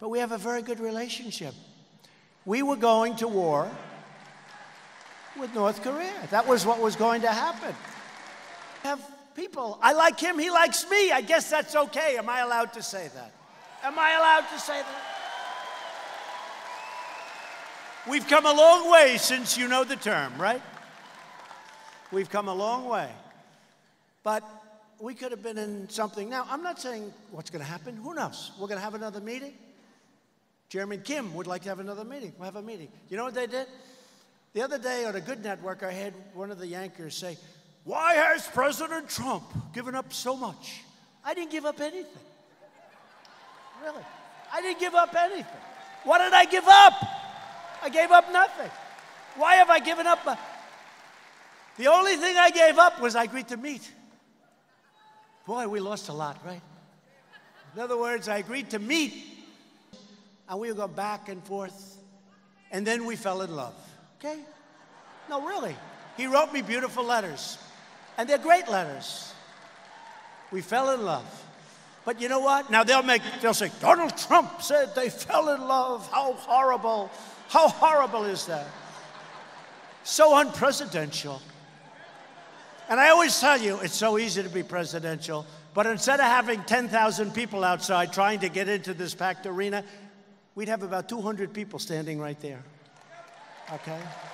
But we have a very good relationship. We were going to war with North Korea. That was what was going to happen. I have people, I like him, he likes me. I guess that's okay. Am I allowed to say that? Am I allowed to say that? We've come a long way since you know the term, right? We've come a long way. But we could have been in something. Now, I'm not saying what's going to happen. Who knows? We're going to have another meeting. Chairman Kim would like to have another meeting. We'll have a meeting. You know what they did? The other day on a good network, I had one of the anchors say, "Why has President Trump given up so much?" I didn't give up anything. Really. I didn't give up anything. What did I give up? I gave up nothing. Why have I given up? The only thing I gave up was I agreed to meet. Boy, we lost a lot, right? In other words, I agreed to meet, and we would go back and forth, and then we fell in love, okay? No, really. He wrote me beautiful letters, and they're great letters. We fell in love. But you know what? Now they'll say, "Donald Trump said they fell in love. How horrible. How horrible is that? So unpresidential." And I always tell you, it's so easy to be presidential, but instead of having 10,000 people outside trying to get into this packed arena, we'd have about 200 people standing right there, okay?